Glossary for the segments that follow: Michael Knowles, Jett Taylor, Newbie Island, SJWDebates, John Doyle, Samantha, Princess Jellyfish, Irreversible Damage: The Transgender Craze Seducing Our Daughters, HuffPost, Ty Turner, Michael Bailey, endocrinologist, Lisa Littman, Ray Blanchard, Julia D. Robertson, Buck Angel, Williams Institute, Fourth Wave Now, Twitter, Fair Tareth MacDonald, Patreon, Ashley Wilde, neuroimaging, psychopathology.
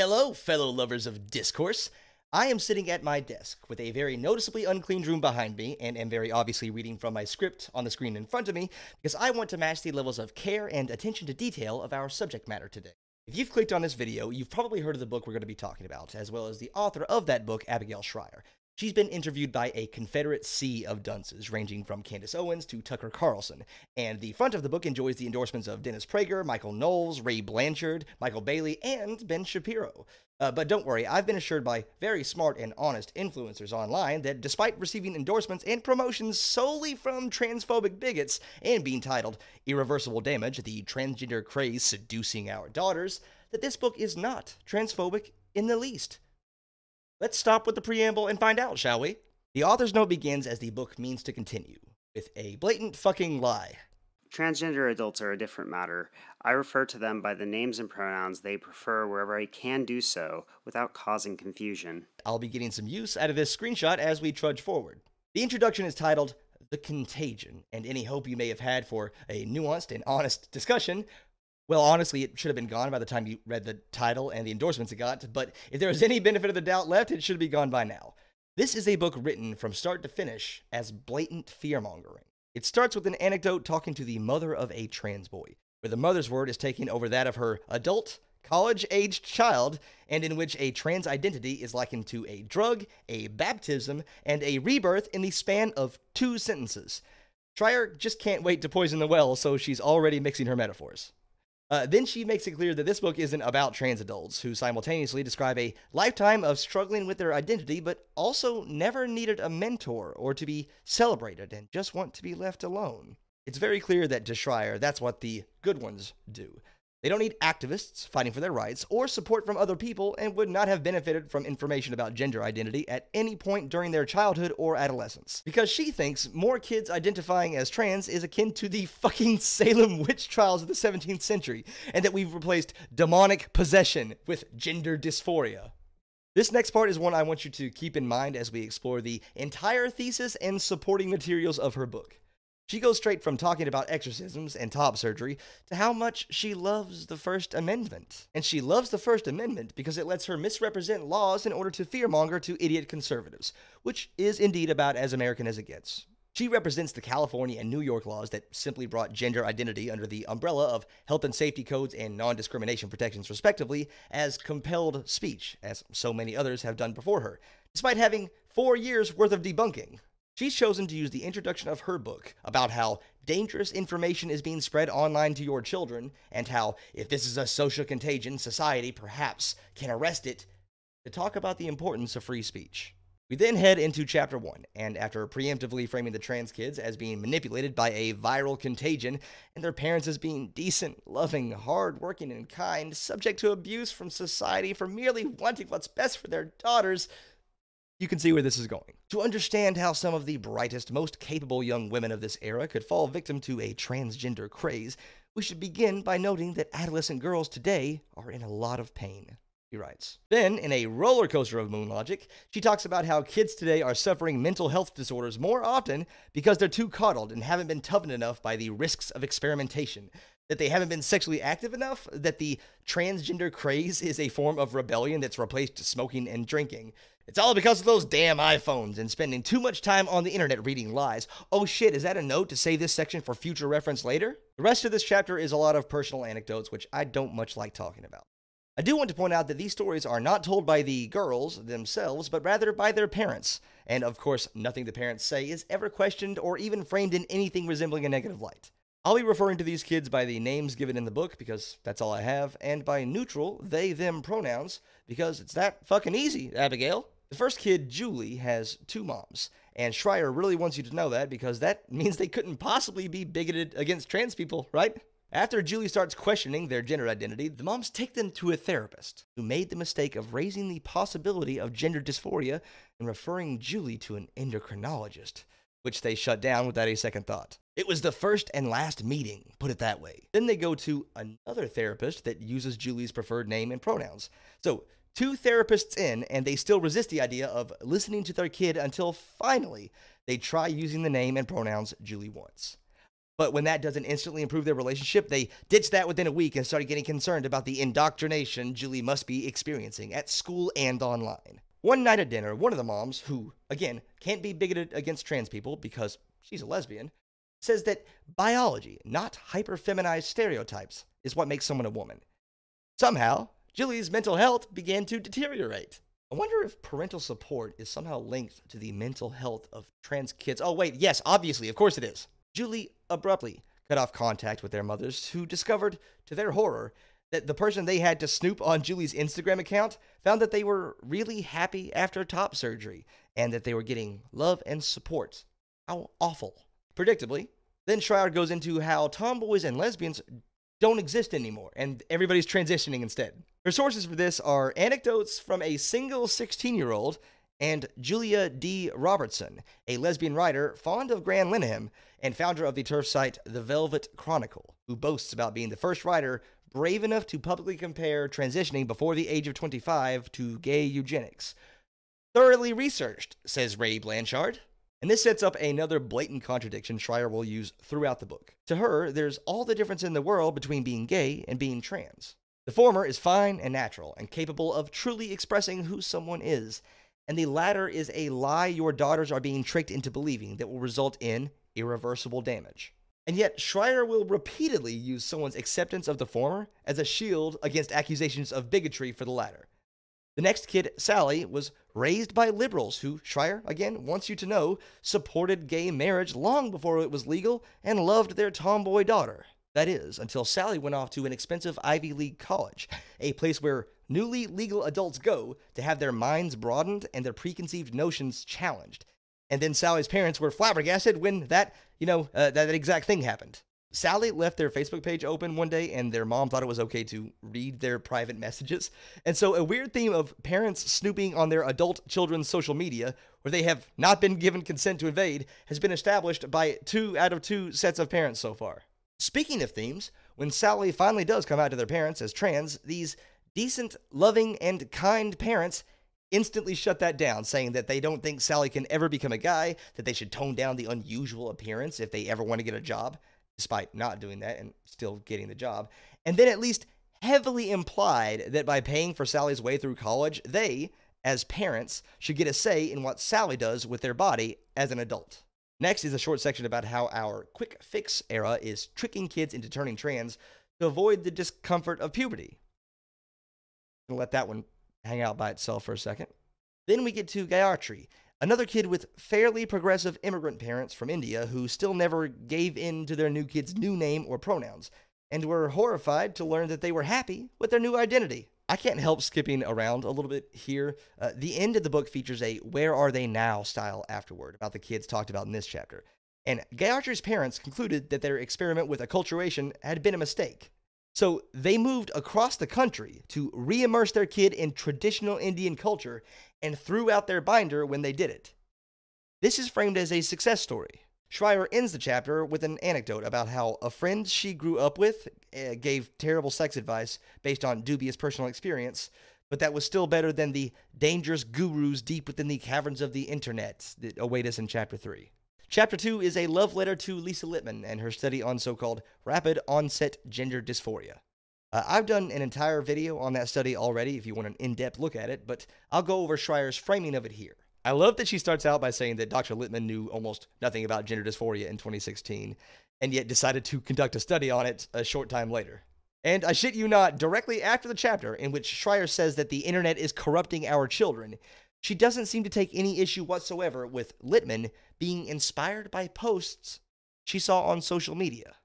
Hello, fellow lovers of discourse. I am sitting at my desk with a very noticeably unclean room behind me and am very obviously reading from my script on the screen in front of me because I want to match the levels of care and attention to detail of our subject matter today. If you've clicked on this video, you've probably heard of the book we're going to be talking about, as well as the author of that book, Abigail Shrier. She's been interviewed by a Confederate sea of dunces, ranging from Candace Owens to Tucker Carlson, and the front of the book enjoys the endorsements of Dennis Prager, Michael Knowles, Ray Blanchard, Michael Bailey, and Ben Shapiro. But don't worry, I've been assured by very smart and honest influencers online that despite receiving endorsements and promotions solely from transphobic bigots and being titled Irreversible Damage: The Transgender Craze Seducing Our Daughters, that this book is not transphobic in the least. Let's stop with the preamble and find out, shall we? The author's note begins as the book means to continue, with a blatant fucking lie. Transgender adults are a different matter. I refer to them by the names and pronouns they prefer wherever I can do so without causing confusion. I'll be getting some use out of this screenshot as we trudge forward. The introduction is titled, The Contagion, and any hope you may have had for a nuanced and honest discussion, well, honestly, it should have been gone by the time you read the title and the endorsements it got, but if there was any benefit of the doubt left, it should be gone by now. This is a book written from start to finish as blatant fear-mongering. It starts with an anecdote talking to the mother of a trans boy, where the mother's word is taken over that of her adult, college-aged child, and in which a trans identity is likened to a drug, a baptism, and a rebirth in the span of 2 sentences. Shrier just can't wait to poison the well, so she's already mixing her metaphors. Then she makes it clear that this book isn't about trans adults who simultaneously describe a lifetime of struggling with their identity but also never needed a mentor or to be celebrated and just want to be left alone. It's very clear that to Shrier, that's what the good ones do. They don't need activists fighting for their rights or support from other people and would not have benefited from information about gender identity at any point during their childhood or adolescence. Because she thinks more kids identifying as trans is akin to the fucking Salem witch trials of the 17th century and that we've replaced demonic possession with gender dysphoria. This next part is one I want you to keep in mind as we explore the entire thesis and supporting materials of her book. She goes straight from talking about exorcisms and top surgery to how much she loves the First Amendment. And she loves the First Amendment because it lets her misrepresent laws in order to fearmonger to idiot conservatives, which is indeed about as American as it gets. She represents the California and New York laws that simply brought gender identity under the umbrella of health and safety codes and non-discrimination protections respectively as compelled speech, as so many others have done before her, despite having 4 years worth of debunking. She's chosen to use the introduction of her book about how dangerous information is being spread online to your children and how, if this is a social contagion, society perhaps can arrest it, to talk about the importance of free speech. We then head into Chapter 1, and after preemptively framing the trans kids as being manipulated by a viral contagion and their parents as being decent, loving, hard-working, and kind, subject to abuse from society for merely wanting what's best for their daughters, you can see where this is going. To understand how some of the brightest, most capable young women of this era could fall victim to a transgender craze, we should begin by noting that adolescent girls today are in a lot of pain, he writes. Then, in a roller coaster of moon logic, she talks about how kids today are suffering mental health disorders more often because they're too coddled and haven't been toughened enough by the risks of experimentation, that they haven't been sexually active enough, that the transgender craze is a form of rebellion that's replaced smoking and drinking. It's all because of those damn iPhones and spending too much time on the internet reading lies. Oh shit, is that a note to save this section for future reference later? The rest of this chapter is a lot of personal anecdotes, which I don't much like talking about. I do want to point out that these stories are not told by the girls themselves, but rather by their parents. And of course, nothing the parents say is ever questioned or even framed in anything resembling a negative light. I'll be referring to these kids by the names given in the book, because that's all I have, and by neutral, they, them pronouns, because it's that fucking easy, Abigail. The first kid, Julie, has 2 moms, and Shrier really wants you to know that, because that means they couldn't possibly be bigoted against trans people, right? After Julie starts questioning their gender identity, the moms take them to a therapist, who made the mistake of raising the possibility of gender dysphoria and referring Julie to an endocrinologist, which they shut down without a second thought. It was the first and last meeting, put it that way. Then they go to another therapist that uses Julie's preferred name and pronouns. So 2 therapists in, and they still resist the idea of listening to their kid until finally they try using the name and pronouns Julie wants. But when that doesn't instantly improve their relationship, they ditch that within a week and started getting concerned about the indoctrination Julie must be experiencing at school and online. One night at dinner, one of the moms, who, again, can't be bigoted against trans people because she's a lesbian, says that biology, not hyper-feminized stereotypes, is what makes someone a woman. Somehow, Julie's mental health began to deteriorate. I wonder if parental support is somehow linked to the mental health of trans kids. Oh wait, yes, obviously, of course it is. Julie abruptly cut off contact with their mothers, who discovered, to their horror, that the person they had to snoop on Julie's Instagram account found that they were really happy after top surgery, and that they were getting love and support. How awful. Predictably, then Shrier goes into how tomboys and lesbians don't exist anymore, and everybody's transitioning instead. Her sources for this are anecdotes from a single 16-year-old and Julia D. Robertson, a lesbian writer fond of Graham Linehan and founder of the turf site The Velvet Chronicle, who boasts about being the first writer brave enough to publicly compare transitioning before the age of 25 to gay eugenics. Thoroughly researched, says Ray Blanchard. And this sets up another blatant contradiction Shrier will use throughout the book. To her, there's all the difference in the world between being gay and being trans. The former is fine and natural and capable of truly expressing who someone is, and the latter is a lie your daughters are being tricked into believing that will result in irreversible damage. And yet, Shrier will repeatedly use someone's acceptance of the former as a shield against accusations of bigotry for the latter. The next kid, Sally, was raised by liberals who, Shrier, again, wants you to know, supported gay marriage long before it was legal and loved their tomboy daughter. That is, until Sally went off to an expensive Ivy League college, a place where newly legal adults go to have their minds broadened and their preconceived notions challenged. And then Sally's parents were flabbergasted when that exact thing happened. Sally left their Facebook page open one day, and their mom thought it was okay to read their private messages. And so a weird theme of parents snooping on their adult children's social media, where they have not been given consent to invade, has been established by 2 out of 2 sets of parents so far. Speaking of themes, when Sally finally does come out to their parents as trans, these decent, loving, and kind parents instantly shut that down, saying that they don't think Sally can ever become a guy, that they should tone down the unusual appearance if they ever want to get a job, despite not doing that and still getting the job, and then at least heavily implied that by paying for Sally's way through college, they, as parents, should get a say in what Sally does with their body as an adult. Next is a short section about how our quick fix era is tricking kids into turning trans to avoid the discomfort of puberty. I'm gonna let that one hang out by itself for a second. Then we get to Gayatri, another kid with fairly progressive immigrant parents from India who still never gave in to their new kid's new name or pronouns, and were horrified to learn that they were happy with their new identity. I can't help skipping around a little bit here. The end of the book features a "Where Are They Now" style afterword about the kids talked about in this chapter, and Gayatri's parents concluded that their experiment with acculturation had been a mistake. So they moved across the country to re-immerse their kid in traditional Indian culture and threw out their binder when they did it. This is framed as a success story. Shrier ends the chapter with an anecdote about how a friend she grew up with gave terrible sex advice based on dubious personal experience, but that was still better than the dangerous gurus deep within the caverns of the internet that await us in Chapter 3. Chapter 2 is a love letter to Lisa Littman and her study on so-called rapid-onset gender dysphoria. I've done an entire video on that study already if you want an in-depth look at it, but I'll go over Shrier's framing of it here. I love that she starts out by saying that Dr. Littman knew almost nothing about gender dysphoria in 2016, and yet decided to conduct a study on it a short time later. And I shit you not, directly after the chapter in which Shrier says that the internet is corrupting our children, she doesn't seem to take any issue whatsoever with Littman being inspired by posts she saw on social media.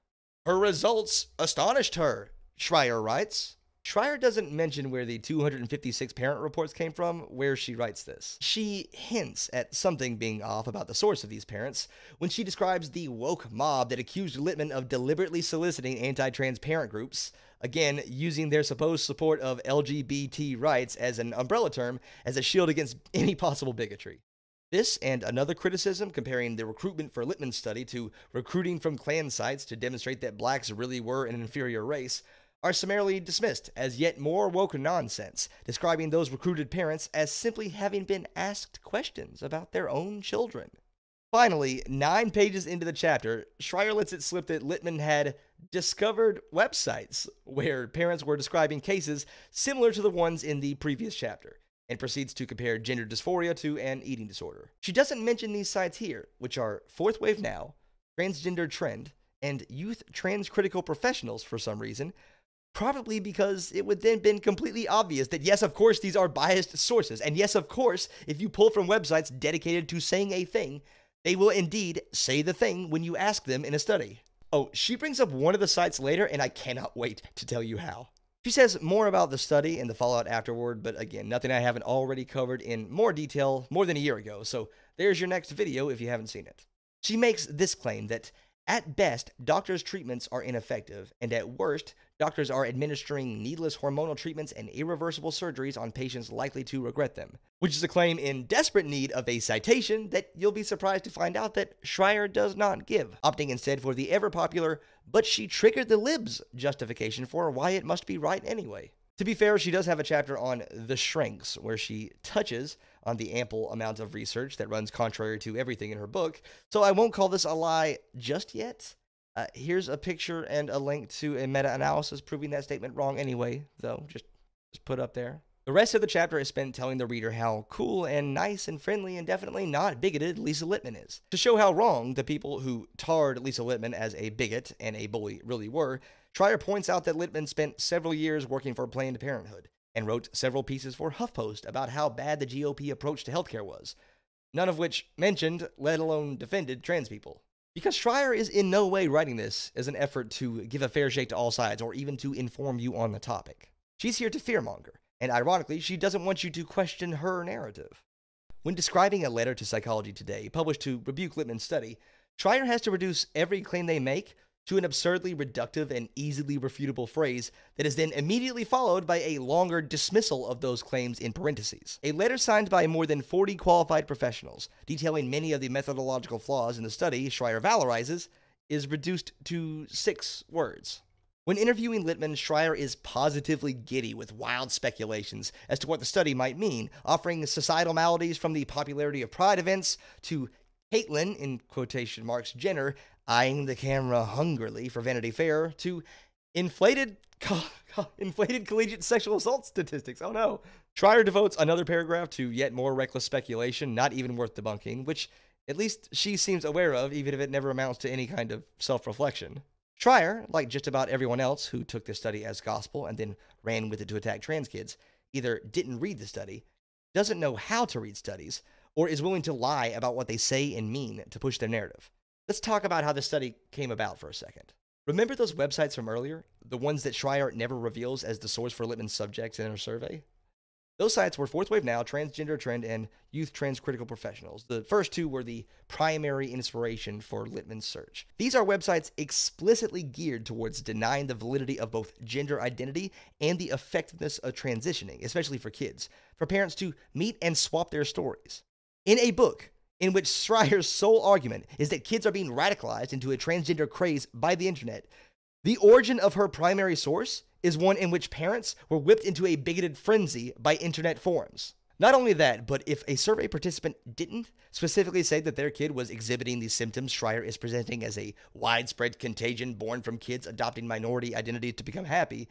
Her results astonished her, Shrier writes. Shrier doesn't mention where the 256 parent reports came from where she writes this. She hints at something being off about the source of these parents when she describes the woke mob that accused Littman of deliberately soliciting anti-trans parent groups, again, using their supposed support of LGBT rights as an umbrella term as a shield against any possible bigotry. This and another criticism comparing the recruitment for Littman's study to recruiting from Klan sites to demonstrate that blacks really were an inferior race are summarily dismissed as yet more woke nonsense, describing those recruited parents as simply having been asked questions about their own children. Finally, 9 pages into the chapter, Shrier lets it slip that Littman had discovered websites where parents were describing cases similar to the ones in the previous chapter, and proceeds to compare gender dysphoria to an eating disorder. She doesn't mention these sites here, which are Fourth Wave Now, Transgender Trend, and Youth Trans Critical Professionals for some reason, probably because it would then been completely obvious that yes, of course, these are biased sources, and yes, of course, if you pull from websites dedicated to saying a thing, they will indeed say the thing when you ask them in a study. Oh, she brings up one of the sites later, and I cannot wait to tell you how. She says more about the study and the fallout afterward, but again, nothing I haven't already covered in more detail more than a year ago, so there's your next video if you haven't seen it. She makes this claim that, at best, doctors' treatments are ineffective, and at worst, doctors are administering needless hormonal treatments and irreversible surgeries on patients likely to regret them, which is a claim in desperate need of a citation that you'll be surprised to find out that Shrier does not give, opting instead for the ever-popular, but she triggered the libs justification for why it must be right anyway. To be fair, she does have a chapter on the shrinks, where she touches on the ample amount of research that runs contrary to everything in her book, so I won't call this a lie just yet. Here's a picture and a link to a meta-analysis proving that statement wrong anyway, though. Just put up there. The rest of the chapter is spent telling the reader how cool and nice and friendly and definitely not bigoted Lisa Littman is. To show how wrong the people who tarred Lisa Littman as a bigot and a bully really were, Shrier points out that Littman spent several years working for Planned Parenthood and wrote several pieces for HuffPost about how bad the GOP approach to healthcare was, none of which mentioned, let alone defended, trans people. Because Shrier is in no way writing this as an effort to give a fair shake to all sides or even to inform you on the topic. She's here to fearmonger, and ironically, she doesn't want you to question her narrative. When describing a letter to Psychology Today, published to rebuke Littman's study, Shrier has to reduce every claim they make to an absurdly reductive and easily refutable phrase that is then immediately followed by a longer dismissal of those claims in parentheses. A letter signed by more than 40 qualified professionals, detailing many of the methodological flaws in the study Shrier valorizes, is reduced to 6 words. When interviewing Littman, Shrier is positively giddy with wild speculations as to what the study might mean, offering societal maladies from the popularity of pride events to Caitlyn, in quotation marks, Jenner, eyeing the camera hungrily for Vanity Fair, to inflated collegiate sexual assault statistics. Oh no. Shrier devotes another paragraph to yet more reckless speculation, not even worth debunking, which at least she seems aware of, even if it never amounts to any kind of self-reflection. Shrier, like just about everyone else who took this study as gospel and then ran with it to attack trans kids, either didn't read the study, doesn't know how to read studies, or is willing to lie about what they say and mean to push their narrative. Let's talk about how this study came about for a second. Remember those websites from earlier? The ones that Shrier never reveals as the source for Littman's subjects in her survey? Those sites were Fourth Wave Now, Transgender Trend, and Youth Trans Critical Professionals. The first two were the primary inspiration for Littman's search. These are websites explicitly geared towards denying the validity of both gender identity and the effectiveness of transitioning, especially for kids, for parents to meet and swap their stories. In a book in which Shrier's sole argument is that kids are being radicalized into a transgender craze by the internet, the origin of her primary source is one in which parents were whipped into a bigoted frenzy by internet forums. Not only that, but if a survey participant didn't specifically say that their kid was exhibiting the symptoms Shrier is presenting as a widespread contagion born from kids adopting minority identities to become happy,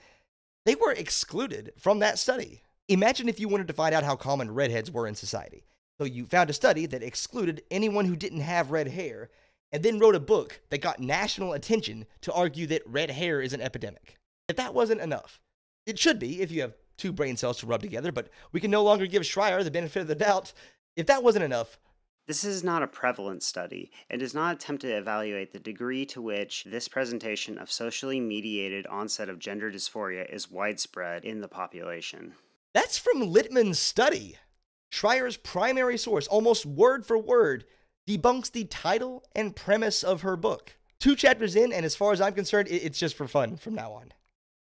they were excluded from that study. Imagine if you wanted to find out how common redheads were in society. So you found a study that excluded anyone who didn't have red hair, and then wrote a book that got national attention to argue that red hair is an epidemic. If that wasn't enough, it should be if you have 2 brain cells to rub together, but we can no longer give Shrier the benefit of the doubt. If that wasn't enough, this is not a prevalence study and does not attempt to evaluate the degree to which this presentation of socially mediated onset of gender dysphoria is widespread in the population. That's from Littman's study. Shrier's primary source, almost word for word, debunks the title and premise of her book. 2 chapters in, and as far as I'm concerned, it's just for fun from now on.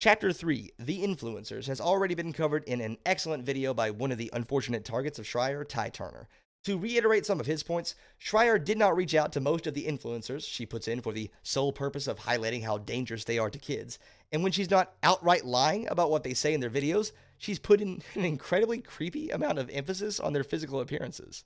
Chapter 3, The Influencers, has already been covered in an excellent video by one of the unfortunate targets of Shrier, Ty Turner. To reiterate some of his points, Shrier did not reach out to most of the influencers she puts in for the sole purpose of highlighting how dangerous they are to kids, and when she's not outright lying about what they say in their videos, she's put in an incredibly creepy amount of emphasis on their physical appearances.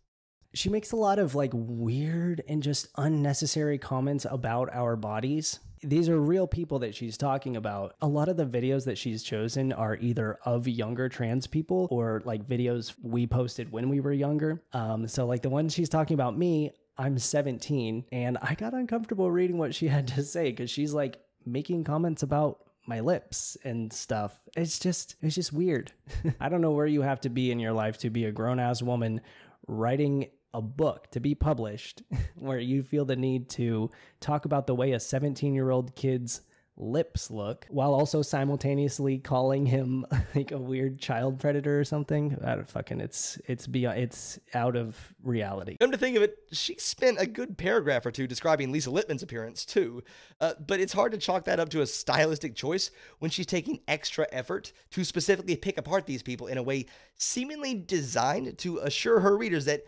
She makes a lot of like weird and just unnecessary comments about our bodies. These are real people that she's talking about. A lot of the videos that she's chosen are either of younger trans people or like videos we posted when we were younger. So like the one she's talking about me, I'm 17 and I got uncomfortable reading what she had to say because she's like making comments about my lips and stuff. It's just weird. I don't know where you have to be in your life to be a grown-ass woman writing a book to be published where you feel the need to talk about the way a 17-year-old kid's lips look while also simultaneously calling him like a weird child predator or something. I don't fucking, it's beyond, it's out of reality. Come to think of it, she spent a good paragraph or two describing Lisa Littman's appearance too, but it's hard to chalk that up to a stylistic choice when she's taking extra effort to specifically pick apart these people in a way seemingly designed to assure her readers that,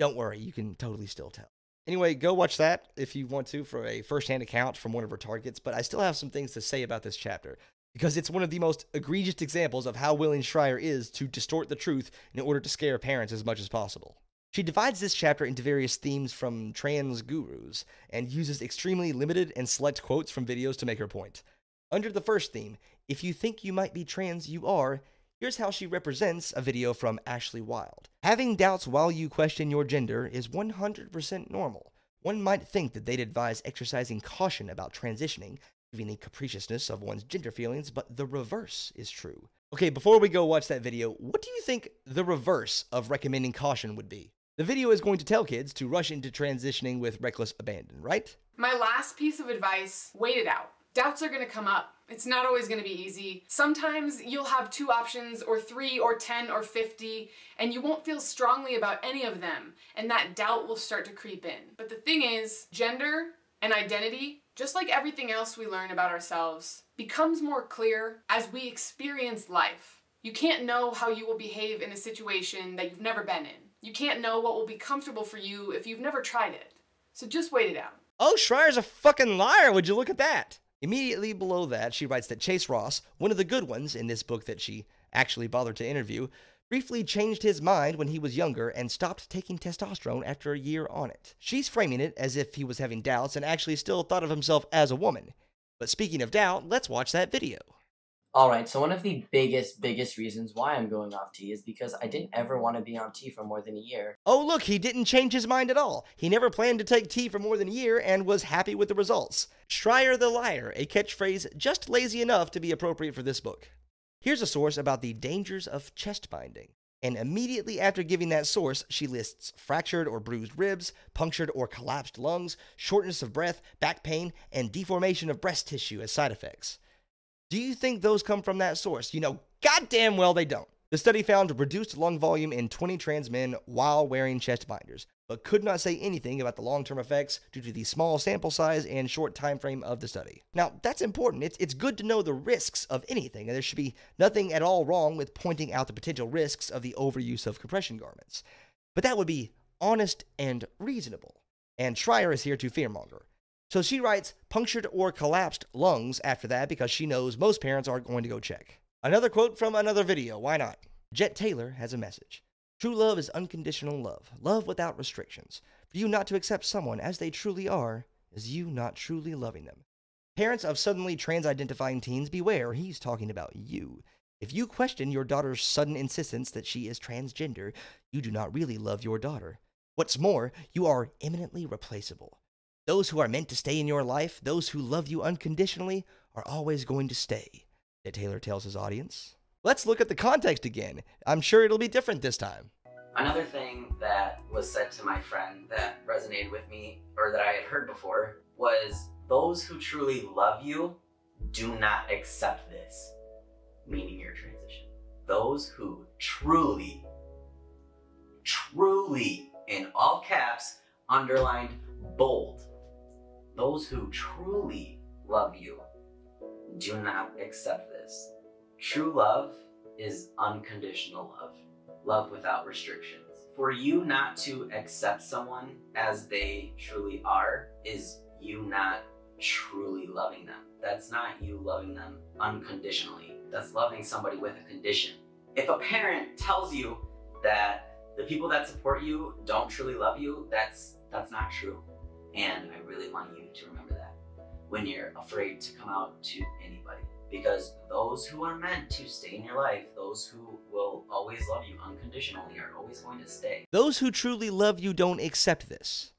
don't worry, you can totally still tell. Anyway, go watch that if you want to for a first-hand account from one of her targets, but I still have some things to say about this chapter, because it's one of the most egregious examples of how willing Shrier is to distort the truth in order to scare parents as much as possible. She divides this chapter into various themes from trans gurus, and uses extremely limited and select quotes from videos to make her point. Under the first theme, if you think you might be trans, you are, here's how she represents a video from Ashley Wilde. Having doubts while you question your gender is 100% normal. One might think that they'd advise exercising caution about transitioning, given the capriciousness of one's gender feelings, but the reverse is true. Okay, before we go watch that video, what do you think the reverse of recommending caution would be? The video is going to tell kids to rush into transitioning with reckless abandon, right? My last piece of advice, wait it out. Doubts are gonna come up. It's not always gonna be easy. Sometimes you'll have 2 options or 3 or 10 or 50 and you won't feel strongly about any of them and that doubt will start to creep in. But the thing is, gender and identity, just like everything else we learn about ourselves, becomes more clear as we experience life. You can't know how you will behave in a situation that you've never been in. You can't know what will be comfortable for you if you've never tried it. So just wait it out. Oh, Shrier's a fucking liar, would you look at that? Immediately below that, she writes that Chase Ross, one of the good ones in this book that she actually bothered to interview, briefly changed his mind when he was younger and stopped taking testosterone after a year on it. She's framing it as if he was having doubts and actually still thought of himself as a woman. But speaking of doubt, let's watch that video. Alright, so one of the biggest reasons why I'm going off T is because I didn't ever want to be on T for more than a year. Oh look, he didn't change his mind at all. He never planned to take T for more than a year and was happy with the results. Shrier the liar, a catchphrase just lazy enough to be appropriate for this book. Here's a source about the dangers of chest binding. And immediately after giving that source, she lists fractured or bruised ribs, punctured or collapsed lungs, shortness of breath, back pain, and deformation of breast tissue as side effects. Do you think those come from that source? You know goddamn well they don't. The study found reduced lung volume in 20 trans men while wearing chest binders, but could not say anything about the long-term effects due to the small sample size and short time frame of the study. Now, that's important. It's good to know the risks of anything, and there should be nothing at all wrong with pointing out the potential risks of the overuse of compression garments. But that would be honest and reasonable. And Shrier is here to fearmonger. So she writes punctured or collapsed lungs after that because she knows most parents aren't going to go check. Another quote from another video, why not? Jett Taylor has a message. True love is unconditional love, love without restrictions. For you not to accept someone as they truly are is you not truly loving them. Parents of suddenly trans-identifying teens, beware, he's talking about you. If you question your daughter's sudden insistence that she is transgender, you do not really love your daughter. What's more, you are eminently replaceable. Those who are meant to stay in your life, those who love you unconditionally, are always going to stay, Jett Taylor tells his audience. Let's look at the context again. I'm sure it'll be different this time. Another thing that was said to my friend that resonated with me, or that I had heard before, was those who truly love you do not accept this, meaning your transition. Those who truly, truly, in all caps, underlined, bold, those who truly love you do not accept this. True love is unconditional love without restrictions. For you not to accept someone as they truly are is you not truly loving them. That's not you loving them unconditionally. That's loving somebody with a condition. If a parent tells you that the people that support you don't truly love you, that's not true. And I really want you to remember that when you're afraid to come out to anybody, because those who are meant to stay in your life, those who will always love you unconditionally, are always going to stay. Those who truly love you don't accept this.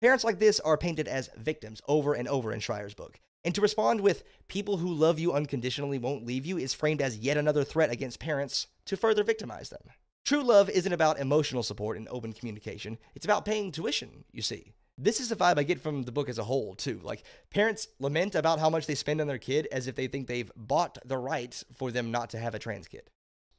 Parents like this are painted as victims over and over in Shrier's book. And to respond with, people who love you unconditionally won't leave you, is framed as yet another threat against parents to further victimize them. True love isn't about emotional support and open communication. It's about paying tuition, you see. This is the vibe I get from the book as a whole, too. Like, parents lament about how much they spend on their kid as if they think they've bought the right for them not to have a trans kid.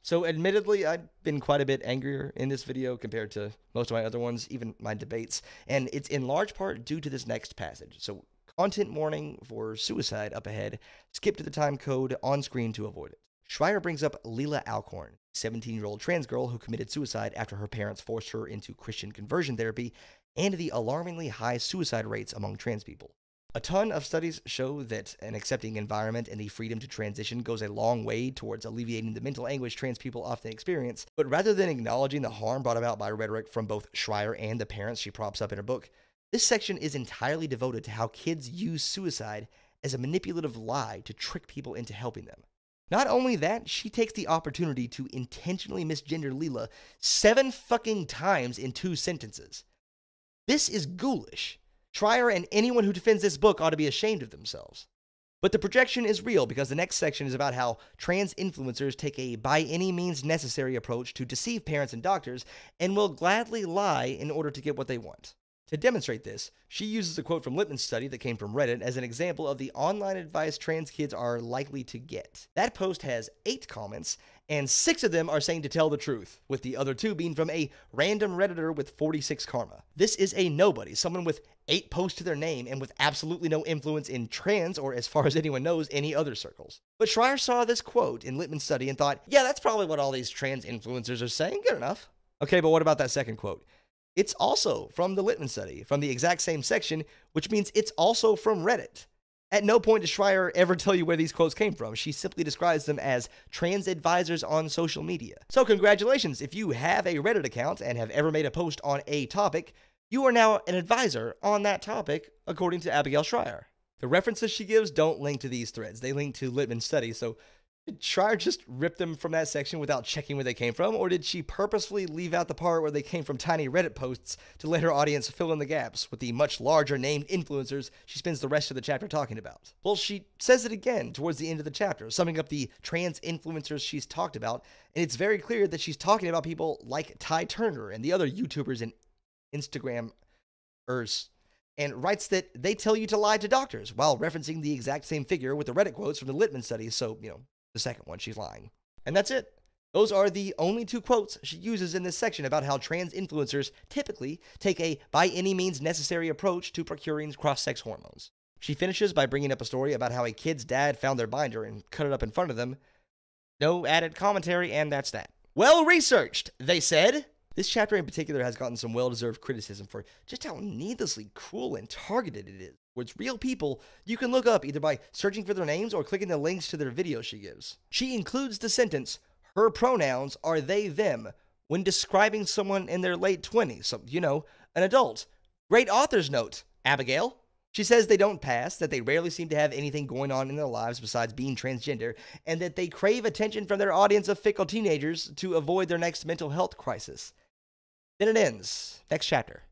So admittedly, I've been quite a bit angrier in this video compared to most of my other ones, even my debates. And it's in large part due to this next passage. So content warning for suicide up ahead. Skip to the time code on screen to avoid it. Shrier brings up Leelah Alcorn, a 17-year-old trans girl who committed suicide after her parents forced her into Christian conversion therapy, and the alarmingly high suicide rates among trans people. A ton of studies show that an accepting environment and the freedom to transition goes a long way towards alleviating the mental anguish trans people often experience, but rather than acknowledging the harm brought about by rhetoric from both Shrier and the parents she props up in her book, this section is entirely devoted to how kids use suicide as a manipulative lie to trick people into helping them. Not only that, she takes the opportunity to intentionally misgender Leelah 7 fucking times in 2 sentences. This is ghoulish. Shrier and anyone who defends this book ought to be ashamed of themselves. But the projection is real, because the next section is about how trans influencers take a by any means necessary approach to deceive parents and doctors, and will gladly lie in order to get what they want. To demonstrate this, she uses a quote from Littman's study that came from Reddit as an example of the online advice trans kids are likely to get. That post has 8 comments, and 6 of them are saying to tell the truth, with the other 2 being from a random Redditor with 46 karma. This is a nobody, someone with 8 posts to their name and with absolutely no influence in trans, or as far as anyone knows, any other circles. But Shrier saw this quote in Littman's study and thought, yeah, that's probably what all these trans influencers are saying, good enough. Okay, but what about that second quote? It's also from the Littman study, from the exact same section, which means it's also from Reddit. At no point does Shrier ever tell you where these quotes came from. She simply describes them as trans advisors on social media. So congratulations, if you have a Reddit account and have ever made a post on a topic, you are now an advisor on that topic, according to Abigail Shrier. The references she gives don't link to these threads. They link to Littman's study, so did Shrier just rip them from that section without checking where they came from, or did she purposefully leave out the part where they came from tiny Reddit posts to let her audience fill in the gaps with the much larger named influencers she spends the rest of the chapter talking about? Well, she says it again towards the end of the chapter, summing up the trans influencers she's talked about, and it's very clear that she's talking about people like Ty Turner and the other YouTubers and Instagrammers, and writes that they tell you to lie to doctors, while referencing the exact same figure with the Reddit quotes from the Littman study, so, you know, the second one, she's lying. And that's it. Those are the only 2 quotes she uses in this section about how trans influencers typically take a by any means necessary approach to procuring cross-sex hormones. She finishes by bringing up a story about how a kid's dad found their binder and cut it up in front of them. No added commentary, and that's that. Well researched, they said. This chapter in particular has gotten some well-deserved criticism for just how needlessly cruel and targeted it is. Towards real people you can look up either by searching for their names or clicking the links to their videos she gives. She includes the sentence, her pronouns are they, them, when describing someone in their late 20s, so, you know, an adult. Great author's note, Abigail. She says they don't pass, that they rarely seem to have anything going on in their lives besides being transgender, and that they crave attention from their audience of fickle teenagers to avoid their next mental health crisis. Then it ends. Next chapter.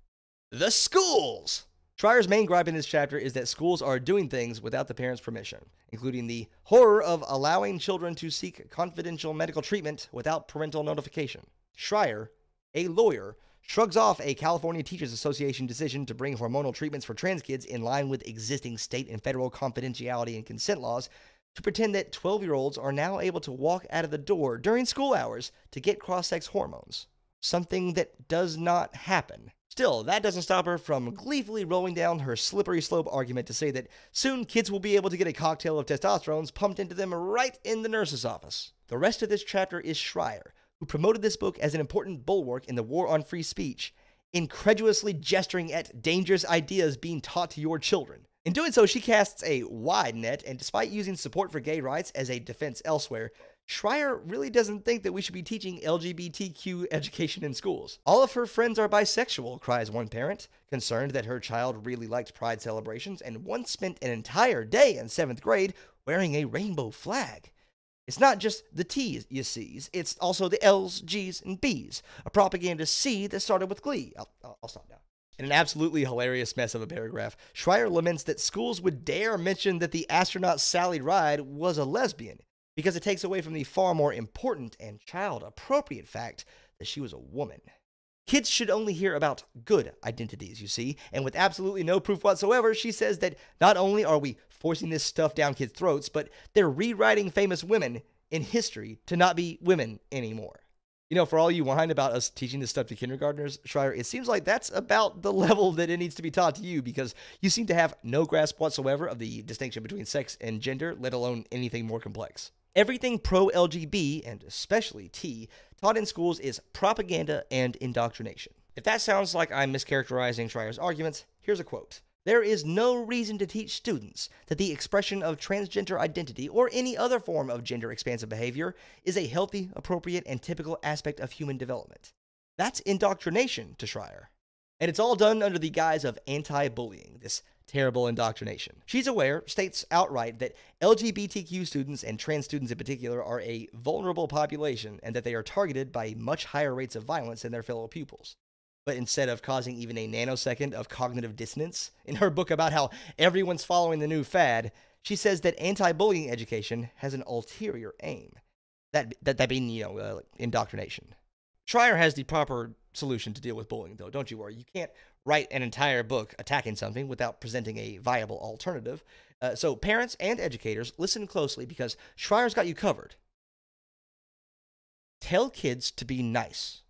The schools! Shrier's main gripe in this chapter is that schools are doing things without the parents' permission, including the horror of allowing children to seek confidential medical treatment without parental notification. Shrier, a lawyer, shrugs off a California Teachers Association decision to bring hormonal treatments for trans kids in line with existing state and federal confidentiality and consent laws to pretend that 12-year-olds are now able to walk out of the door during school hours to get cross-sex hormones. Something that does not happen. Still, that doesn't stop her from gleefully rolling down her slippery slope argument to say that soon kids will be able to get a cocktail of testosterones pumped into them right in the nurse's office. The rest of this chapter is Shrier, who promoted this book as an important bulwark in the war on free speech, incredulously gesturing at dangerous ideas being taught to your children. In doing so, she casts a wide net, and despite using support for gay rights as a defense elsewhere, Shrier really doesn't think that we should be teaching LGBTQ education in schools. All of her friends are bisexual, cries one parent, concerned that her child really liked pride celebrations and once spent an entire day in 7th grade wearing a rainbow flag. It's not just the T's you sees, it's also the L's, G's, and B's, a propaganda C that started with glee. I'll stop now. In an absolutely hilarious mess of a paragraph, Shrier laments that schools would dare mention that the astronaut Sally Ride was a lesbian, because it takes away from the far more important and child-appropriate fact that she was a woman. Kids should only hear about good identities, you see, and with absolutely no proof whatsoever, she says that not only are we forcing this stuff down kids' throats, but they're rewriting famous women in history to not be women anymore. You know, for all you whine about us teaching this stuff to kindergartners, Shrier, it seems like that's about the level that it needs to be taught to you, because you seem to have no grasp whatsoever of the distinction between sex and gender, let alone anything more complex. Everything pro-LGB, and especially T, taught in schools is propaganda and indoctrination. If that sounds like I'm mischaracterizing Shrier's arguments, here's a quote. There is no reason to teach students that the expression of transgender identity or any other form of gender-expansive behavior is a healthy, appropriate, and typical aspect of human development. That's indoctrination to Shrier. And it's all done under the guise of anti-bullying, this terrible indoctrination. She's aware, states outright, that LGBTQ students and trans students in particular are a vulnerable population and that they are targeted by much higher rates of violence than their fellow pupils. But instead of causing even a nanosecond of cognitive dissonance, in her book about how everyone's following the new fad, she says that anti-bullying education has an ulterior aim. That being, you know, indoctrination. Shrier has the proper solution to deal with bullying, though, don't you worry. You can't write an entire book attacking something without presenting a viable alternative. So parents and educators, listen closely, because Shrier's got you covered. Tell kids to be nice.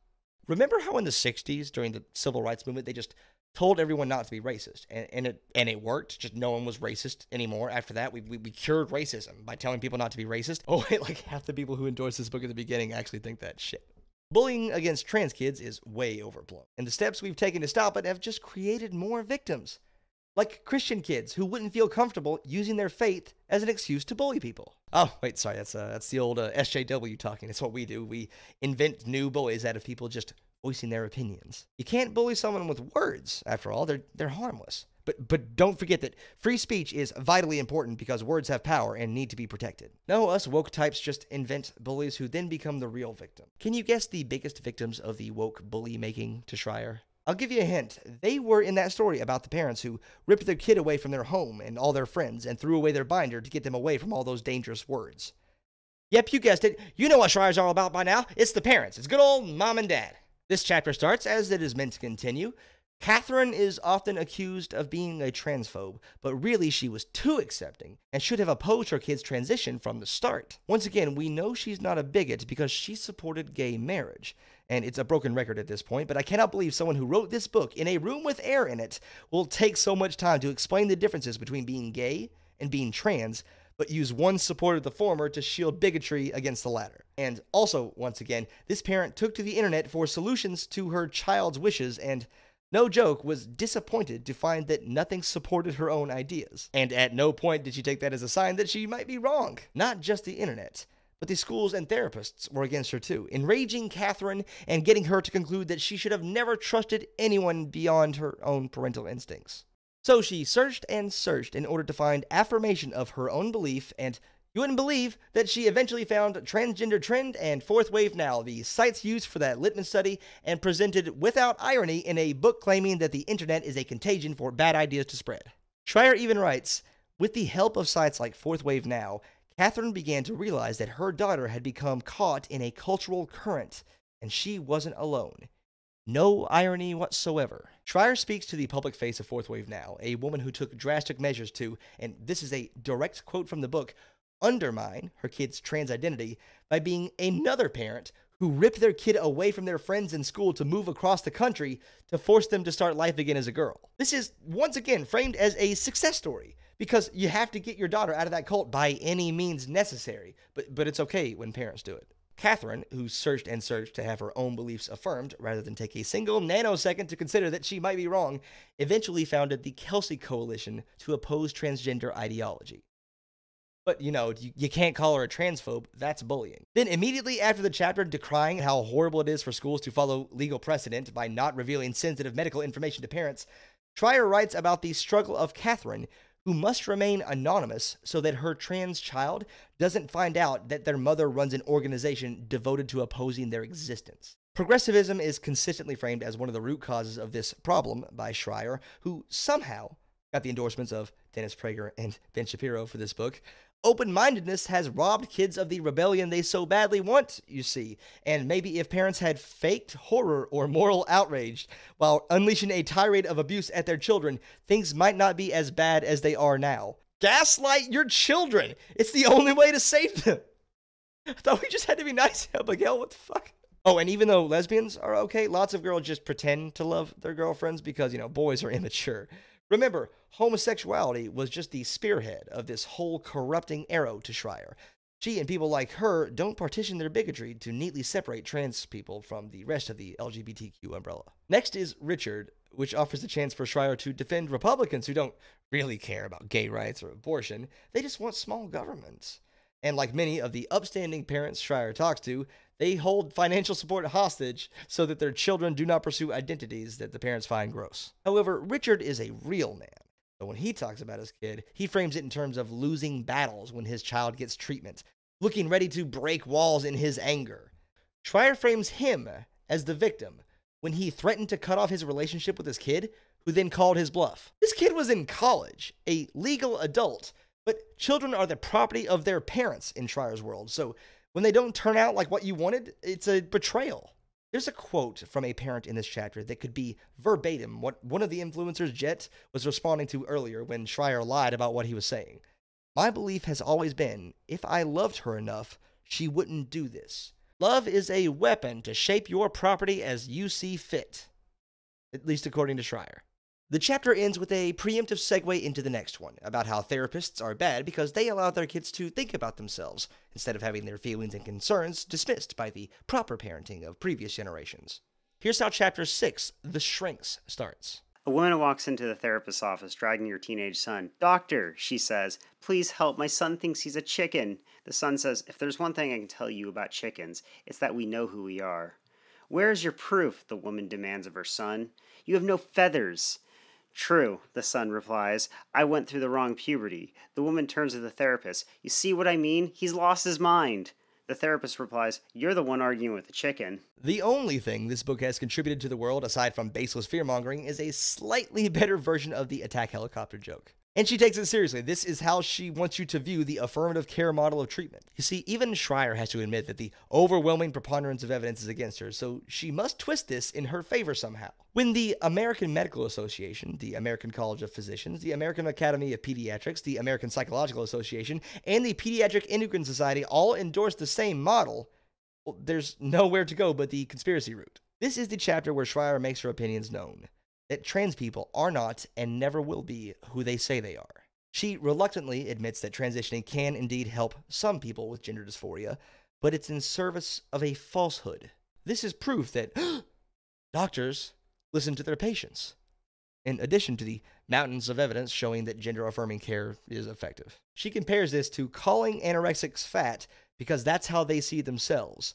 Remember how in the 60s, during the civil rights movement, they just told everyone not to be racist, and it worked? Just no one was racist anymore. After that, we cured racism by telling people not to be racist. Oh wait, like half the people who endorsed this book at the beginning actually think that shit. Bullying against trans kids is way overblown, and the steps we've taken to stop it have just created more victims. Like Christian kids who wouldn't feel comfortable using their faith as an excuse to bully people. Oh, wait, sorry, that's the old SJW talking. It's what we do. We invent new bullies out of people just voicing their opinions. You can't bully someone with words, after all. They're harmless. But don't forget that free speech is vitally important because words have power and need to be protected. No, us woke types just invent bullies who then become the real victim. Can you guess the biggest victims of the woke bully-making to Shrier? I'll give you a hint. They were in that story about the parents who ripped their kid away from their home and all their friends and threw away their binder to get them away from all those dangerous words. Yep, you guessed it. You know what Shrier's all about by now. It's the parents. It's good old mom and dad. This chapter starts, as it is meant to continue. Catherine is often accused of being a transphobe, but really she was too accepting and should have opposed her kid's transition from the start. Once again, we know she's not a bigot because she supported gay marriage. And it's a broken record at this point, but I cannot believe someone who wrote this book in a room with air in it will take so much time to explain the differences between being gay and being trans, but use one support of the former to shield bigotry against the latter. And also, once again, this parent took to the internet for solutions to her child's wishes and, no joke, was disappointed to find that nothing supported her own ideas. And at no point did she take that as a sign that she might be wrong. Not just the internet, but the schools and therapists were against her too, enraging Catherine and getting her to conclude that she should have never trusted anyone beyond her own parental instincts. So she searched and searched in order to find affirmation of her own belief, and you wouldn't believe that she eventually found Transgender Trend and Fourth Wave Now, the sites used for that Littman study, and presented without irony in a book claiming that the internet is a contagion for bad ideas to spread. Shrier even writes, with the help of sites like Fourth Wave Now, Catherine began to realize that her daughter had become caught in a cultural current, and she wasn't alone. No irony whatsoever. Shrier speaks to the public face of Fourth Wave Now, a woman who took drastic measures to, and this is a direct quote from the book, undermine her kid's trans identity by being another parent who ripped their kid away from their friends in school to move across the country to force them to start life again as a girl. This is, once again, framed as a success story, because you have to get your daughter out of that cult by any means necessary, but it's okay when parents do it. Catherine, who searched and searched to have her own beliefs affirmed, rather than take a single nanosecond to consider that she might be wrong, eventually founded the Kelsey Coalition to oppose transgender ideology. But, you know, you can't call her a transphobe. That's bullying. Then immediately after the chapter decrying how horrible it is for schools to follow legal precedent by not revealing sensitive medical information to parents, Shrier writes about the struggle of Catherine, who must remain anonymous so that her trans child doesn't find out that their mother runs an organization devoted to opposing their existence. Progressivism is consistently framed as one of the root causes of this problem by Shrier, who somehow got the endorsements of Dennis Prager and Ben Shapiro for this book. Open-mindedness has robbed kids of the rebellion they so badly want, you see, and maybe if parents had faked horror or moral outrage while unleashing a tirade of abuse at their children, things might not be as bad as they are now. Gaslight your children! It's the only way to save them! I thought we just had to be nice, Abigail, what the fuck? Oh, and even though lesbians are okay, lots of girls just pretend to love their girlfriends because, you know, boys are immature. Remember, homosexuality was just the spearhead of this whole corrupting arrow to Shrier. She and people like her don't partition their bigotry to neatly separate trans people from the rest of the LGBTQ umbrella. Next is Richard, which offers a chance for Shrier to defend Republicans who don't really care about gay rights or abortion. They just want small governments. And like many of the upstanding parents Shrier talks to, they hold financial support hostage so that their children do not pursue identities that the parents find gross. However, Richard is a real man. So when he talks about his kid, he frames it in terms of losing battles when his child gets treatment, looking ready to break walls in his anger. Shrier frames him as the victim when he threatened to cut off his relationship with his kid, who then called his bluff. This kid was in college, a legal adult, but children are the property of their parents in Shrier's world, so when they don't turn out like what you wanted, it's a betrayal. There's a quote from a parent in this chapter that could be verbatim what one of the influencers, Jett, was responding to earlier when Shrier lied about what he was saying. "My belief has always been, if I loved her enough, she wouldn't do this. Love is a weapon to shape your property as you see fit," at least according to Shrier. The chapter ends with a preemptive segue into the next one, about how therapists are bad because they allow their kids to think about themselves, instead of having their feelings and concerns dismissed by the proper parenting of previous generations. Here's how Chapter 6, The Shrinks, starts. A woman walks into the therapist's office, dragging her teenage son. "Doctor," she says, "please help. My son thinks he's a chicken." The son says, "If there's one thing I can tell you about chickens, it's that we know who we are." "Where's your proof?" the woman demands of her son. "You have no feathers." "True," the son replies. "I went through the wrong puberty." The woman turns to the therapist. "You see what I mean? He's lost his mind." The therapist replies, "You're the one arguing with the chicken." The only thing this book has contributed to the world, aside from baseless fear-mongering, is a slightly better version of the attack helicopter joke. And she takes it seriously. This is how she wants you to view the affirmative care model of treatment. You see, even Shrier has to admit that the overwhelming preponderance of evidence is against her, so she must twist this in her favor somehow. When the American Medical Association, the American College of Physicians, the American Academy of Pediatrics, the American Psychological Association, and the Pediatric Endocrine Society all endorse the same model, well, there's nowhere to go but the conspiracy route. This is the chapter where Shrier makes her opinions known, that trans people are not and never will be who they say they are. She reluctantly admits that transitioning can indeed help some people with gender dysphoria, but it's in service of a falsehood. This is proof that doctors listen to their patients, in addition to the mountains of evidence showing that gender-affirming care is effective. She compares this to calling anorexics fat because that's how they see themselves.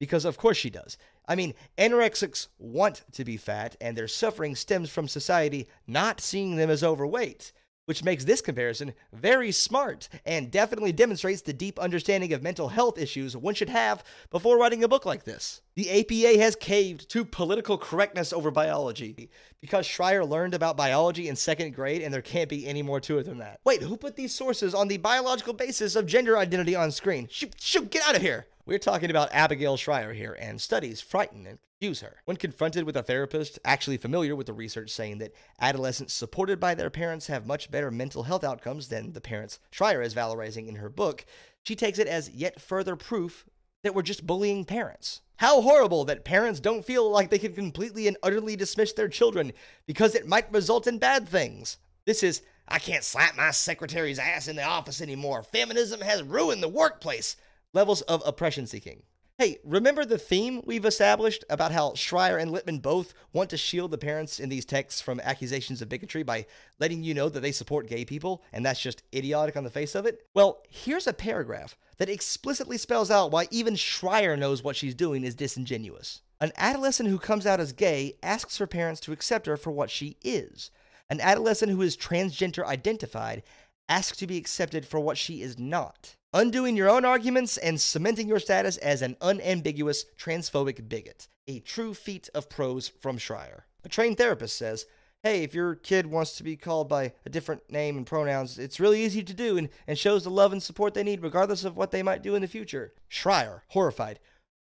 Because of course she does. I mean, anorexics want to be fat, and their suffering stems from society not seeing them as overweight, which makes this comparison very smart and definitely demonstrates the deep understanding of mental health issues one should have before writing a book like this. The APA has caved to political correctness over biology because Shrier learned about biology in second grade, and there can't be any more to it than that. Wait, who put these sources on the biological basis of gender identity on screen? Shoot, get out of here! We're talking about Abigail Shrier here, and studies frighten and confuse her. When confronted with a therapist actually familiar with the research saying that adolescents supported by their parents have much better mental health outcomes than the parents Shrier is valorizing in her book, she takes it as yet further proof that we're just bullying parents. How horrible that parents don't feel like they can completely and utterly dismiss their children because it might result in bad things. This is, "I can't slap my secretary's ass in the office anymore. Feminism has ruined the workplace." Levels of oppression seeking. Hey, remember the theme we've established about how Shrier and Littman both want to shield the parents in these texts from accusations of bigotry by letting you know that they support gay people, and that's just idiotic on the face of it? Well, here's a paragraph that explicitly spells out why even Shrier knows what she's doing is disingenuous. An adolescent who comes out as gay asks her parents to accept her for what she is. An adolescent who is transgender identified asks to be accepted for what she is not. Undoing your own arguments and cementing your status as an unambiguous transphobic bigot. A true feat of prose from Shrier. A trained therapist says, hey, if your kid wants to be called by a different name and pronouns, it's really easy to do and shows the love and support they need regardless of what they might do in the future. Shrier, horrified.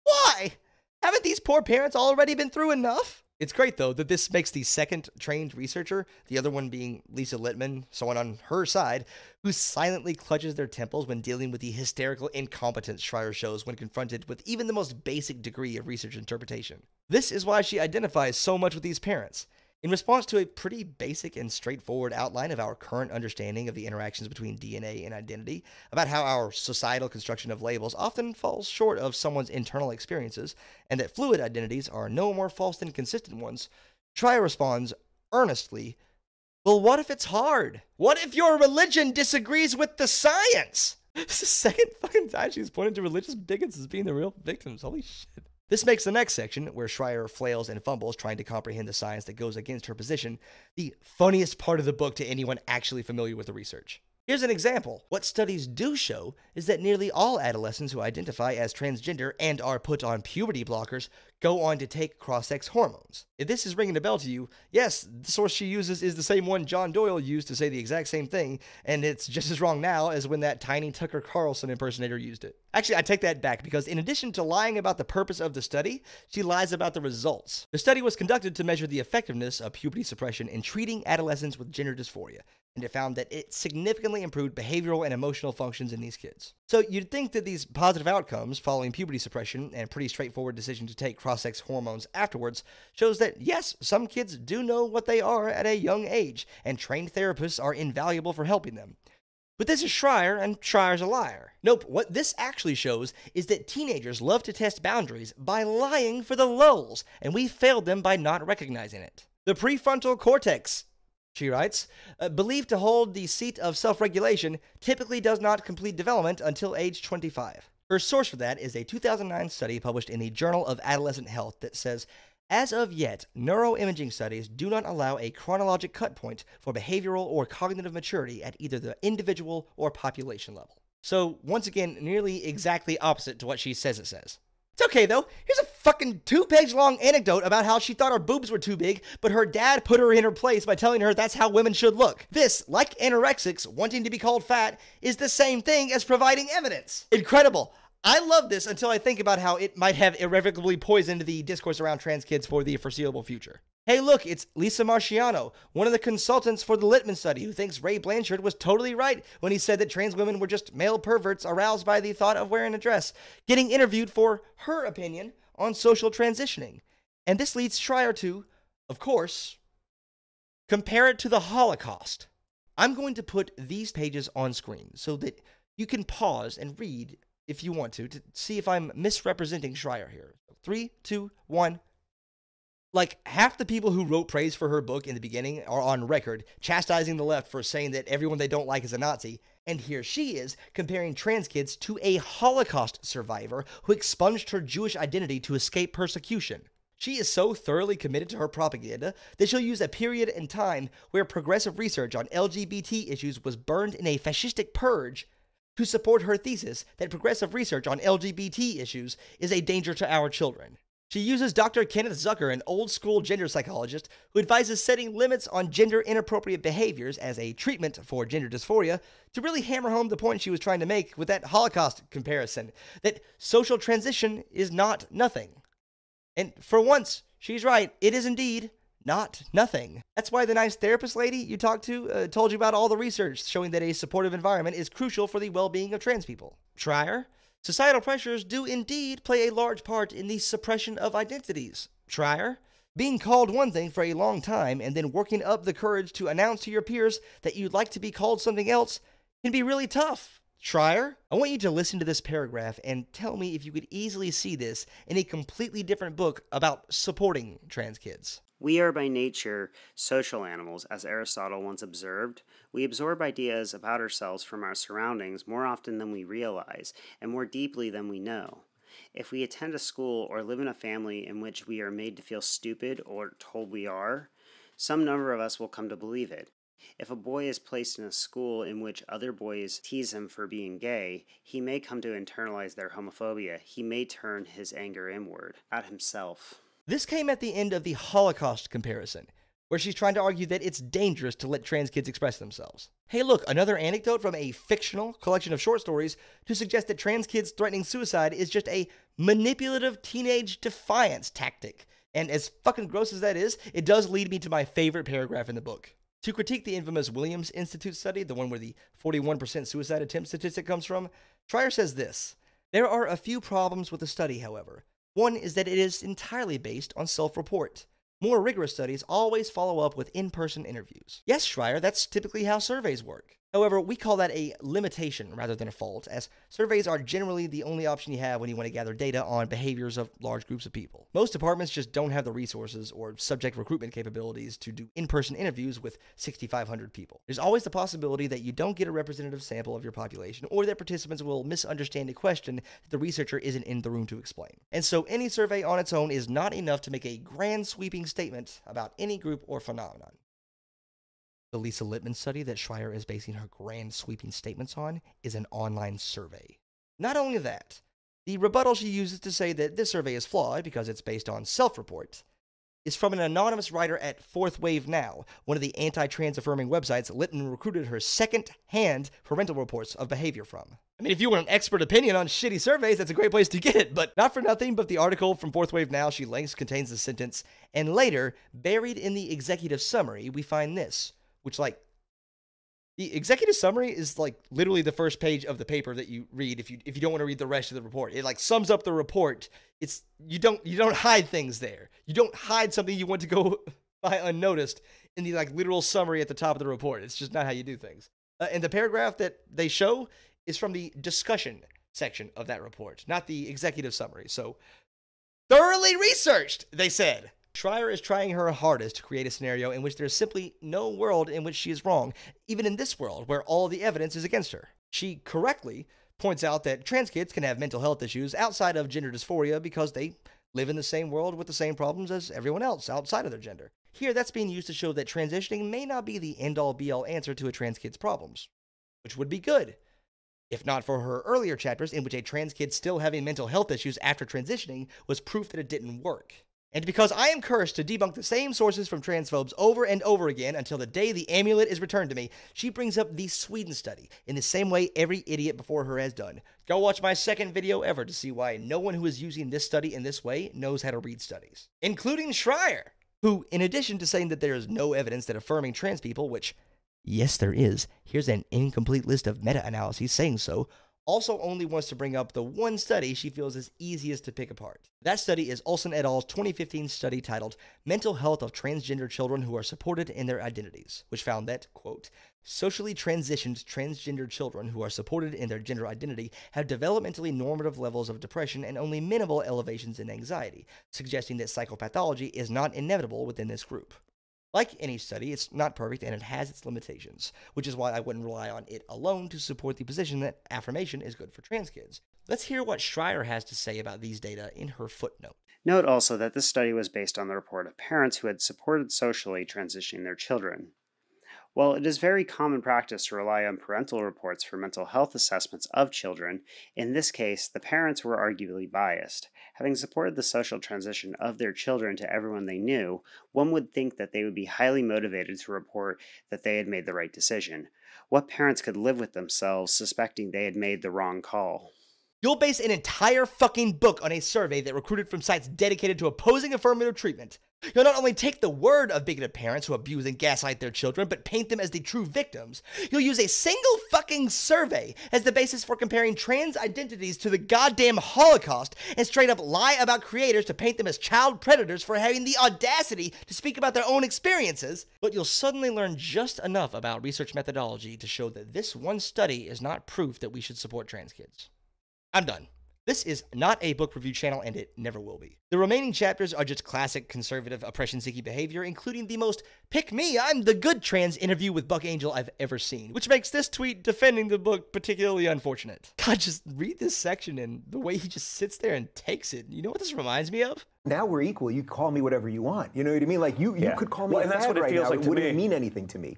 Why? Haven't these poor parents already been through enough? It's great, though, that this makes the second trained researcher, the other one being Lisa Littman, someone on her side, who silently clutches their temples when dealing with the hysterical incompetence Shrier shows when confronted with even the most basic degree of research interpretation. This is why she identifies so much with these parents. In response to a pretty basic and straightforward outline of our current understanding of the interactions between DNA and identity, about how our societal construction of labels often falls short of someone's internal experiences, and that fluid identities are no more false than consistent ones, Shrier responds earnestly, well, what if it's hard? What if your religion disagrees with the science? This is the second fucking time she's pointed to religious bigots as being the real victims. Holy shit. This makes the next section, where Shrier flails and fumbles trying to comprehend the science that goes against her position, the funniest part of the book to anyone actually familiar with the research. Here's an example. What studies do show is that nearly all adolescents who identify as transgender and are put on puberty blockers go on to take cross-sex hormones. If this is ringing a bell to you, yes, the source she uses is the same one John Doyle used to say the exact same thing, and it's just as wrong now as when that tiny Tucker Carlson impersonator used it. Actually, I take that back, because in addition to lying about the purpose of the study, she lies about the results. The study was conducted to measure the effectiveness of puberty suppression in treating adolescents with gender dysphoria, and it found that it significantly improved behavioral and emotional functions in these kids. So you'd think that these positive outcomes following puberty suppression and pretty straightforward decision to take cross-sex hormones afterwards shows that, yes, some kids do know what they are at a young age, and trained therapists are invaluable for helping them. But this is Shrier, and Shrier's a liar. Nope, what this actually shows is that teenagers love to test boundaries by lying for the lulz, and we failed them by not recognizing it. The prefrontal cortex, she writes, believed to hold the seat of self-regulation, typically does not complete development until age 25. Her source for that is a 2009 study published in the Journal of Adolescent Health that says, as of yet, neuroimaging studies do not allow a chronologic cut point for behavioral or cognitive maturity at either the individual or population level. So, once again, nearly exactly opposite to what she says it says. It's okay, though. Here's a fucking two-page-long anecdote about how she thought her boobs were too big, but her dad put her in her place by telling her that's how women should look. This, like anorexics wanting to be called fat, is the same thing as providing evidence. Incredible. I love this until I think about how it might have irrevocably poisoned the discourse around trans kids for the foreseeable future. Hey, look, it's Lisa Marciano, one of the consultants for the Littman study, who thinks Ray Blanchard was totally right when he said that trans women were just male perverts aroused by the thought of wearing a dress, getting interviewed for her opinion on social transitioning. And this leads Shrier to, of course, compare it to the Holocaust. I'm going to put these pages on screen so that you can pause and read if you want to see if I'm misrepresenting Shrier here. 3, 2, 1... Like, half the people who wrote praise for her book in the beginning are on record chastising the left for saying that everyone they don't like is a Nazi, and here she is comparing trans kids to a Holocaust survivor who expunged her Jewish identity to escape persecution. She is so thoroughly committed to her propaganda that she'll use a period in time where progressive research on LGBT issues was burned in a fascistic purge to support her thesis that progressive research on LGBT issues is a danger to our children. She uses Dr. Kenneth Zucker, an old-school gender psychologist, who advises setting limits on gender-inappropriate behaviors as a treatment for gender dysphoria, to really hammer home the point she was trying to make with that Holocaust comparison, that social transition is not nothing. And for once, she's right. It is indeed not nothing. That's why the nice therapist lady you talked to told you about all the research showing that a supportive environment is crucial for the well-being of trans people. Shrier? Societal pressures do indeed play a large part in the suppression of identities. Shrier? Being called one thing for a long time and then working up the courage to announce to your peers that you'd like to be called something else can be really tough. Shrier, I want you to listen to this paragraph and tell me if you could easily see this in a completely different book about supporting trans kids. We are by nature social animals, as Aristotle once observed. We absorb ideas about ourselves from our surroundings more often than we realize, and more deeply than we know. If we attend a school or live in a family in which we are made to feel stupid or told we are, some number of us will come to believe it. If a boy is placed in a school in which other boys tease him for being gay, he may come to internalize their homophobia. He may turn his anger inward, at himself. This came at the end of the Holocaust comparison, where she's trying to argue that it's dangerous to let trans kids express themselves. Hey look, another anecdote from a fictional collection of short stories to suggest that trans kids threatening suicide is just a manipulative teenage defiance tactic. And as fucking gross as that is, it does lead me to my favorite paragraph in the book. To critique the infamous Williams Institute study, the one where the 41% suicide attempt statistic comes from, Shrier says this: there are a few problems with the study, however. One is that it is entirely based on self-report. More rigorous studies always follow up with in-person interviews. Yes, Shrier, that's typically how surveys work. However, we call that a limitation rather than a fault, as surveys are generally the only option you have when you want to gather data on behaviors of large groups of people. Most departments just don't have the resources or subject recruitment capabilities to do in-person interviews with 6,500 people. There's always the possibility that you don't get a representative sample of your population, or that participants will misunderstand a question that the researcher isn't in the room to explain. And so any survey on its own is not enough to make a grand sweeping statement about any group or phenomenon. The Lisa Littman study that Shrier is basing her grand sweeping statements on is an online survey. Not only that, the rebuttal she uses to say that this survey is flawed because it's based on self-report is from an anonymous writer at Fourth Wave Now, one of the anti-trans affirming websites Littman recruited her second-hand parental reports of behavior from. I mean, if you want an expert opinion on shitty surveys, that's a great place to get it, but not for nothing, but the article from Fourth Wave Now she links contains the sentence, and later, buried in the executive summary, we find this. Which, like, the executive summary is, like, literally the first page of the paper that you read if you don't want to read the rest of the report. It, like, sums up the report. It's, you don't hide things there. You don't hide something you want to go by unnoticed in the, like, literal summary at the top of the report. It's just not how you do things. And the paragraph that they show is from the discussion section of that report, not the executive summary. So, thoroughly researched, they said. Shrier is trying her hardest to create a scenario in which there is simply no world in which she is wrong, even in this world where all the evidence is against her. She correctly points out that trans kids can have mental health issues outside of gender dysphoria because they live in the same world with the same problems as everyone else outside of their gender. Here, that's being used to show that transitioning may not be the end-all be-all answer to a trans kid's problems, which would be good, if not for her earlier chapters in which a trans kid still having mental health issues after transitioning was proof that it didn't work. And because I am cursed to debunk the same sources from transphobes over and over again until the day the amulet is returned to me, she brings up the Sweden study in the same way every idiot before her has done. Go watch my second video ever to see why no one who is using this study in this way knows how to read studies. Including Shrier, who, in addition to saying that there is no evidence that affirming trans people, which, yes there is, here's an incomplete list of meta-analyses saying so, also only wants to bring up the one study she feels is easiest to pick apart. That study is Olson et al.'s 2015 study titled Mental Health of Transgender Children Who Are Supported in Their Identities, which found that, quote, socially transitioned transgender children who are supported in their gender identity have developmentally normative levels of depression and only minimal elevations in anxiety, suggesting that psychopathology is not inevitable within this group. Like any study, it's not perfect and it has its limitations, which is why I wouldn't rely on it alone to support the position that affirmation is good for trans kids. Let's hear what Shrier has to say about these data in her footnote. Note also that this study was based on the report of parents who had supported socially transitioning their children. While it is very common practice to rely on parental reports for mental health assessments of children, in this case, the parents were arguably biased. Having supported the social transition of their children to everyone they knew, one would think that they would be highly motivated to report that they had made the right decision. What parents could live with themselves suspecting they had made the wrong call? You'll base an entire fucking book on a survey that recruited from sites dedicated to opposing affirmative treatment. You'll not only take the word of bigoted parents who abuse and gaslight their children, but paint them as the true victims. You'll use a single fucking survey as the basis for comparing trans identities to the goddamn Holocaust and straight up lie about creators to paint them as child predators for having the audacity to speak about their own experiences. But you'll suddenly learn just enough about research methodology to show that this one study is not proof that we should support trans kids. I'm done. This is not a book review channel, and it never will be. The remaining chapters are just classic conservative oppression-seeking behavior, including the most pick-me-I'm-the-good-trans interview with Buck Angel I've ever seen, which makes this tweet defending the book particularly unfortunate. God, just read this section and the way he just sits there and takes it. You know what this reminds me of? Now we're equal. You call me whatever you want. You know what I mean? Like, you could call me a fad right now. It wouldn't mean anything to me.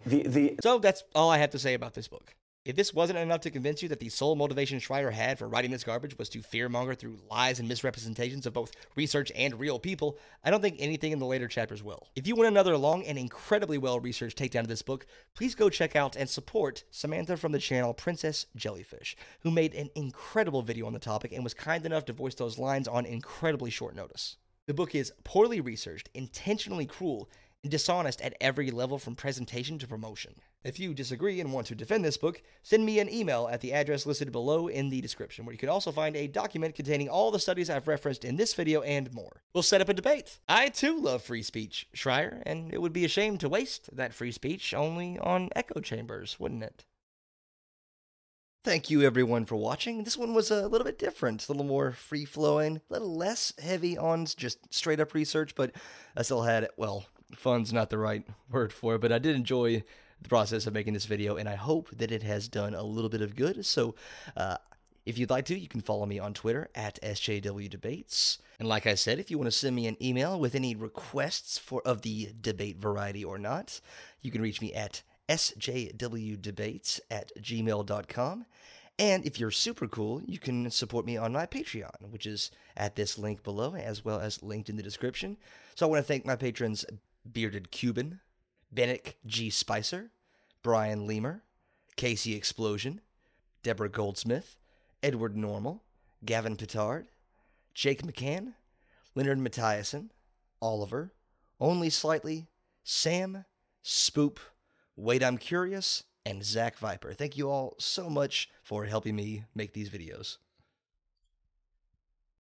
So that's all I have to say about this book. If this wasn't enough to convince you that the sole motivation Shrier had for writing this garbage was to fearmonger through lies and misrepresentations of both research and real people, I don't think anything in the later chapters will. If you want another long and incredibly well-researched takedown of this book, please go check out and support Samantha from the channel Princess Jellyfish, who made an incredible video on the topic and was kind enough to voice those lines on incredibly short notice. The book is poorly researched, intentionally cruel, and dishonest at every level from presentation to promotion. If you disagree and want to defend this book, send me an email at the address listed below in the description, where you can also find a document containing all the studies I've referenced in this video and more. We'll set up a debate. I too love free speech, Shrier, and it would be a shame to waste that free speech only on echo chambers, wouldn't it? Thank you everyone for watching. This one was a little bit different, a little more free-flowing, a little less heavy on just straight-up research, but I still had, well, fun's not the right word for it, but I did enjoy the process of making this video, and I hope that it has done a little bit of good. So if you'd like to, you can follow me on Twitter at SJWDebates. And like I said, if you want to send me an email with any requests of the debate variety or not, you can reach me at sjwdebates@gmail.com. And if you're super cool, you can support me on my Patreon, which is at this link below, as well as linked in the description. So I want to thank my patrons Bearded Cuban, Bennett G. Spicer, Brian Leamer, Casey Explosion, Deborah Goldsmith, Edward Normal, Gavin Petard, Jake McCann, Leonard Mathiasen, Oliver, Only Slightly, Sam, Spoop, Wait I'm Curious, and Zach Viper. Thank you all so much for helping me make these videos.